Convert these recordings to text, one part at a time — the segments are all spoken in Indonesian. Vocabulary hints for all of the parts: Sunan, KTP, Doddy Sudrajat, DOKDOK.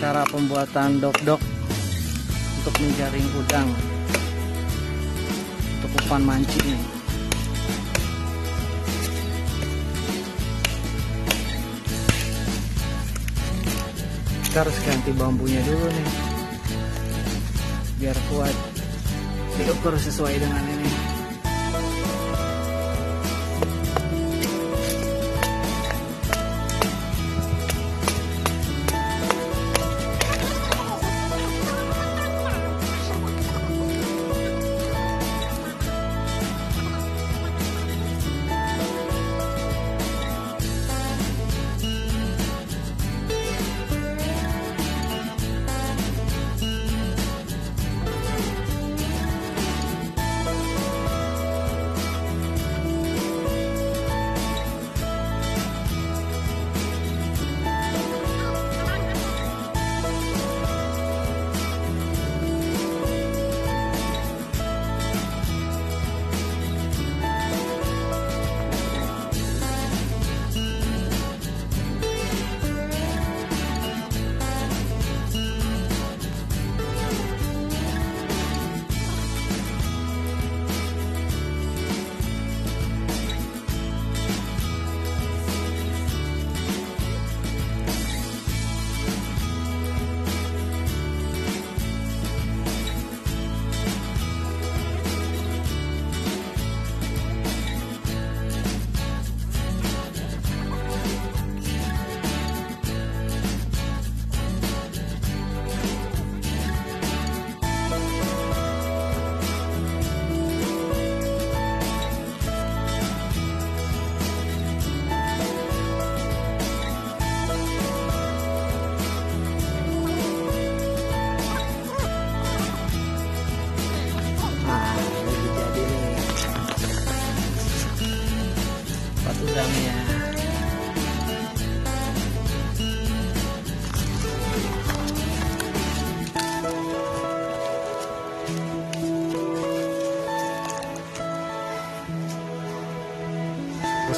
cara pembuatan dok-dok untuk menjaring udang untuk umpan mancing. Kita harus ganti bambunya dulu nih biar kuat, diukur sesuai dengan ini.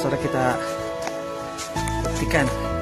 Terus kita buktikan.